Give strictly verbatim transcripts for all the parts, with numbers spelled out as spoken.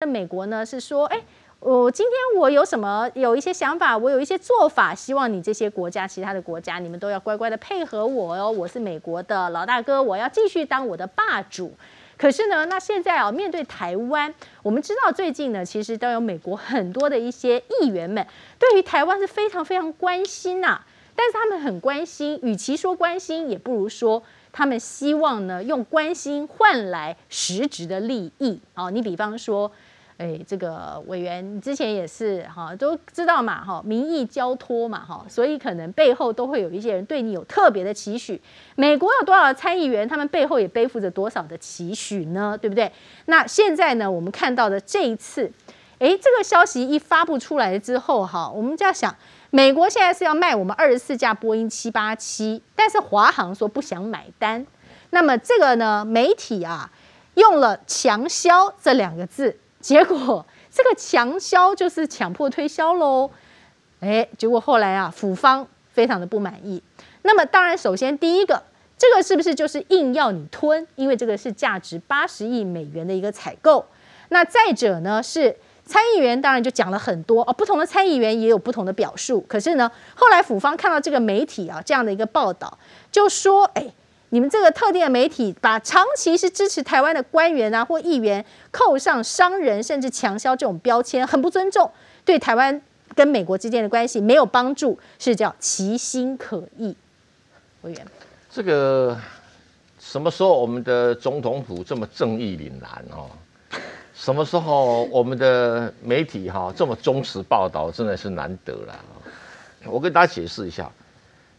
那美国呢是说，哎，我今天我有什么有一些想法，我有一些做法，希望你这些国家、其他的国家，你们都要乖乖的配合我哦，我是美国的老大哥，我要继续当我的霸主。可是呢，那现在啊，面对台湾，我们知道最近呢，其实都有美国很多的一些议员们对于台湾是非常非常关心呐、啊，但是他们很关心，与其说关心，也不如说。 他们希望呢，用关心换来实质的利益。好，你比方说，哎，这个委员之前也是哈，都知道嘛哈，民意交托嘛哈，所以可能背后都会有一些人对你有特别的期许。美国有多少参议员，他们背后也背负着多少的期许呢？对不对？那现在呢，我们看到的这一次，哎，这个消息一发布出来之后哈，我们就要想。 美国现在是要卖我们二十四架波音七八七，但是华航说不想买单。那么这个呢，媒体啊用了“强销”这两个字，结果这个“强销”就是强迫推销喽。哎，结果后来啊，府方非常的不满意。那么当然，首先第一个，这个是不是就是硬要你吞？因为这个是价值八十亿美元的一个采购。那再者呢是。 参议员当然就讲了很多哦，不同的参议员也有不同的表述。可是呢，后来府方看到这个媒体啊这样的一个报道，就说：哎，你们这个特定的媒体把长期是支持台湾的官员啊或议员扣上商人甚至强销这种标签，很不尊重，对台湾跟美国之间的关系没有帮助，是叫其心可议。委员，这个什么时候我们的总统府这么正义凛然哦？ 什么时候我们的媒体哈、啊、这么忠实报道，真的是难得了。我跟大家解释一下，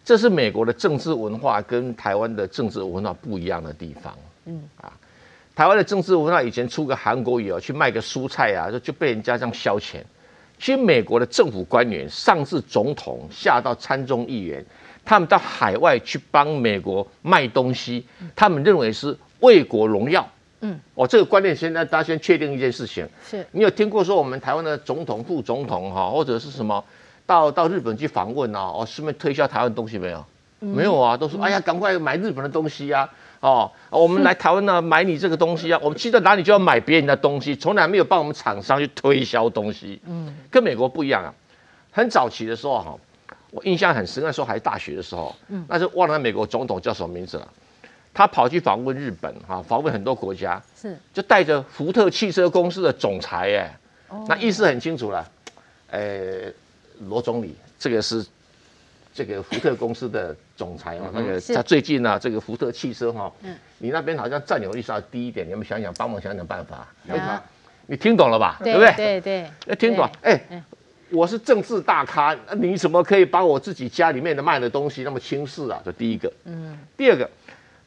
这是美国的政治文化跟台湾的政治文化不一样的地方。嗯啊，台湾的政治文化以前出个韩国语啊，去卖个蔬菜啊，就就被人家这样消遣。其实美国的政府官员，上至总统，下到参众议员，他们到海外去帮美国卖东西，他们认为是为国荣耀。 嗯，我、哦、这个观念先，大家先确定一件事情，是你有听过说我们台湾的总统、副总统哈、啊，或者是什么到到日本去访问啊，哦，顺便推销台湾东西没有？嗯、没有啊，都说、嗯、哎呀，赶快买日本的东西啊，哦，我们来台湾呢、啊、买你这个东西啊，我们去到哪里就要买别人的东西，从来没有帮我们厂商去推销东西。嗯，跟美国不一样啊。很早期的时候哈、啊，我印象很深，那时候还大学的时候，嗯，那是忘了美国总统叫什么名字了。 他跑去访问日本，哈，访问很多国家，是就带着福特汽车公司的总裁，哎、哦，那意思很清楚了，呃，罗总理，这个是这个福特公司的总裁啊，那个他最近呢、啊，这个福特汽车哈、啊，嗯，你那边好像占有率稍低一点，你们想想，帮忙想想办法，对吧？你听懂了吧？对不对？对对，那听懂，哎。 我是政治大咖，你怎么可以把我自己家里面的卖的东西那么轻视啊？这第一个，嗯，第二个，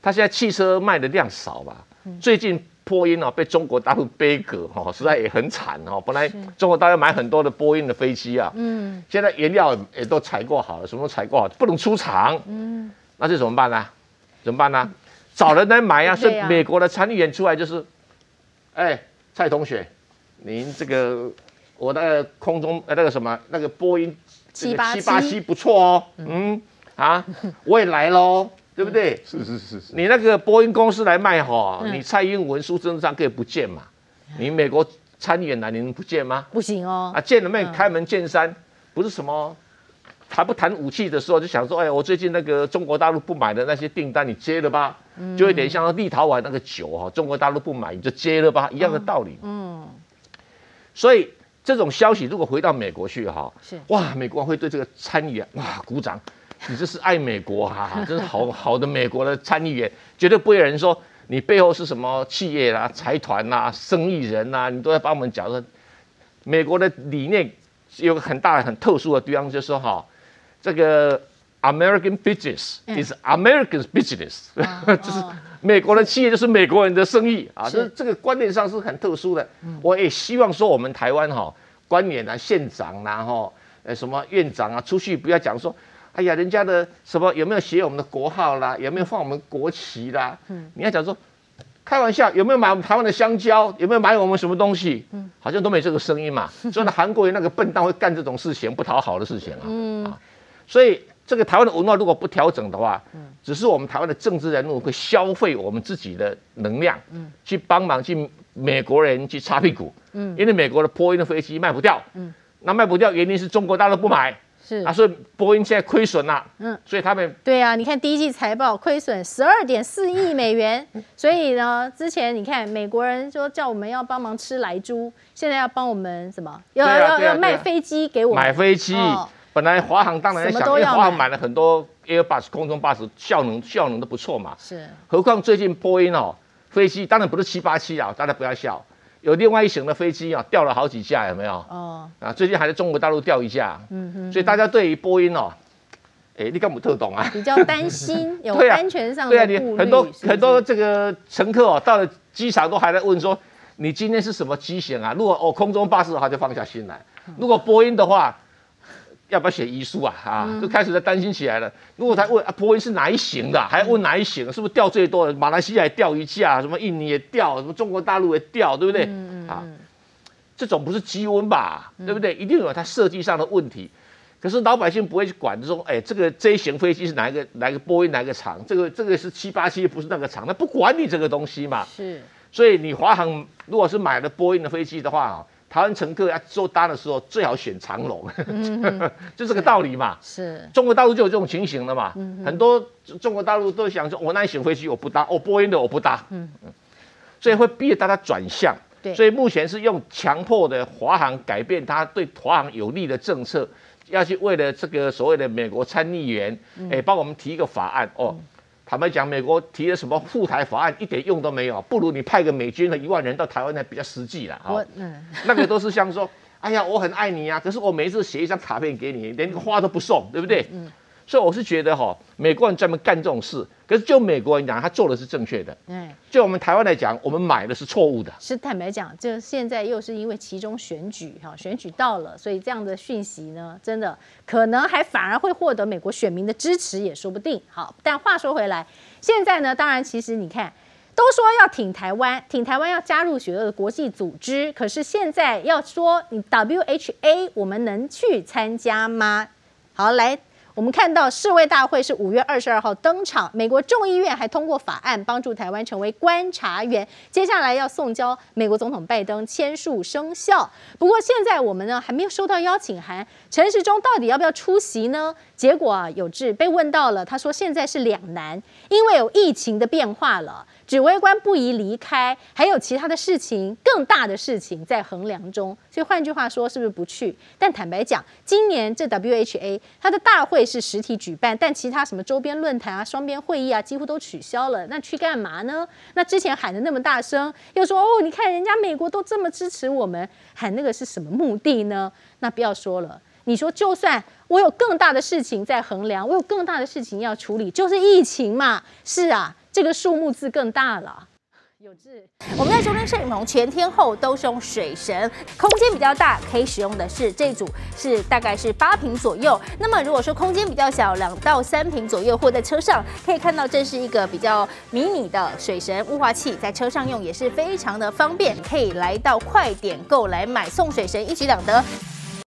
他现在汽车卖的量少吧？嗯、最近波音啊被中国大陆杯葛哈，实在也很惨哦。本来中国大陆买很多的波音的飞机啊，嗯，现在原料也都采购好了，什么都采购好，不能出厂，嗯，那这怎么办呢、啊？怎么办呢、啊？找人来买啊！所以美国的参议员出来就是，哎、欸，蔡同学，您这个。 我的空中呃那个什么那个波音七八七不错哦，嗯啊，我也来喽，对不对？是是是是。你那个波音公司来卖哈，你蔡英文、苏贞昌可以不见嘛？你美国参议员来，你们不见吗？不行哦。啊，见了没？开门见山，不是什么谈不谈武器的时候就想说，哎，我最近那个中国大陆不买的那些订单，你接了吧？就有点像立陶宛那个酒哈，中国大陆不买你就接了吧，一样的道理。嗯，所以。 这种消息如果回到美国去哈，是哇，美国会对这个参议员哇鼓掌，你这是爱美国哈、啊，真是好好的美国的参议员，绝对不会有人说你背后是什么企业啦、啊、财团啦、啊、生意人啦、啊，你都在帮我们讲说，美国的理念有个很大很特殊的地方，就是说哈，这个 American business is American business，、嗯、就是美国的企业就是美国人的生意啊，这这个观念上是很特殊的。我也希望说我们台湾哈、啊。 官员啊，县长然后呃什么院长啊，出去不要讲说，哎呀，人家的什么有没有写我们的国号啦，有没有放我们国旗啦？嗯，你要讲说，开玩笑，有没有买我们台湾的香蕉？有没有买我们什么东西？嗯，好像都没这个声音嘛。所以呢，韩国人那个笨蛋会干这种事情，不讨好的事情啊。嗯、啊，所以这个台湾的文化如果不调整的话，嗯，只是我们台湾的政治人物会消费我们自己的能量，嗯，去帮忙去美国人去擦屁股。嗯嗯，因为美国的波音的飞机卖不掉，嗯，那卖不掉原因是中国大陆不买。 是啊，所以波音现在亏损啦，嗯，所以他们对啊，你看第一季财报亏损十二点四亿美元，所以呢，之前你看美国人说叫我们要帮忙吃莱猪，现在要帮我们什么？要、啊、要、啊、要卖飞机给我们，买飞机。哦、本来华航当然想，因为华航买了很多 Airbus 空中巴士，效能效能都不错嘛。是，何况最近波音哦，飞机当然不是七八七啊，大家不要笑。 有另外一型的飞机啊，掉了好几架，有没有？哦，啊，最近还在中国大陆掉一架，嗯哼，所以大家对于波音哦，哎，你干嘛特懂啊？比较担心有安全上的顾虑。对啊，很多很多这个乘客哦，到了机场都还在问说，你今天是什么机型啊？如果哦空中巴士的话，就放下心来；如果波音的话，要不要写遗书啊？啊，就开始在担心起来了。如果他问啊，波音是哪一型的？还问哪一型？是不是掉最多的？马来西亚也掉一架，什么印尼也掉，什么中国大陆也掉，对不对？嗯、啊，这种不是鸡瘟吧？对不对？一定有它设计上的问题。可是老百姓不会去管，说哎，这个这一型飞机是哪一个哪一个波音哪一个厂？这个这个是七八七，不是那个厂，那不管你这个东西嘛。是。所以你华航如果是买了波音的飞机的话啊。 台湾乘客要做单的时候，最好选长荣，嗯、就这个道理嘛。是，是中国大陆就有这种情形了嘛。嗯、很多中国大陆都想说，我、哦、那一型飞机我不搭，我、哦、波音的我不搭。嗯所以会逼大家转向。对，所以目前是用强迫的华航改变它对华航有利的政策，要去为了这个所谓的美国参议员，哎、嗯，帮、欸、我们提一个法案哦。嗯 坦白讲，美国提的什么护台法案一点用都没有，不如你派个美军的一万人到台湾来比较实际啦。哦、嗯，那个都是像说，哎呀，我很爱你啊，可是我每一次写一张卡片给你，连个花都不送，对不对？嗯，嗯所以我是觉得哈、哦，美国人专门干这种事，可是就美国人讲，他做的是正确的。嗯，就我们台湾来讲，我们买的是错误的。是坦白讲，这现在又是因为其中选举哈，选举到了，所以这样的讯息呢，真的。 可能还反而会获得美国选民的支持，也说不定。好，但话说回来，现在呢，当然其实你看，都说要挺台湾，挺台湾要加入许多的国际组织，可是现在要说你 W H A 我们能去参加吗？好，来，我们看到世卫大会是五月二十二号登场，美国众议院还通过法案帮助台湾成为观察员，接下来要送交美国总统拜登签署生效。不过现在我们呢还没有收到邀请函。 陈时中到底要不要出席呢？结果啊，有志被问到了，他说现在是两难，因为有疫情的变化了，指挥官不宜离开，还有其他的事情，更大的事情在衡量中。所以换句话说，是不是不去？但坦白讲，今年这 W H A 它的大会是实体举办，但其他什么周边论坛啊、双边会议啊，几乎都取消了。那去干嘛呢？那之前喊得那么大声，又说哦，你看人家美国都这么支持我们，喊那个是什么目的呢？那不要说了。 你说，就算我有更大的事情在衡量，我有更大的事情要处理，就是疫情嘛。是啊，这个数目字更大了。有志，我们在收听摄影棚全天候都是用水神，空间比较大，可以使用的是这组是大概是八坪左右。那么如果说空间比较小，两到三坪左右，或在车上可以看到，这是一个比较迷你的水神雾化器，在车上用也是非常的方便，可以来到快点购来买，送水神一举两得。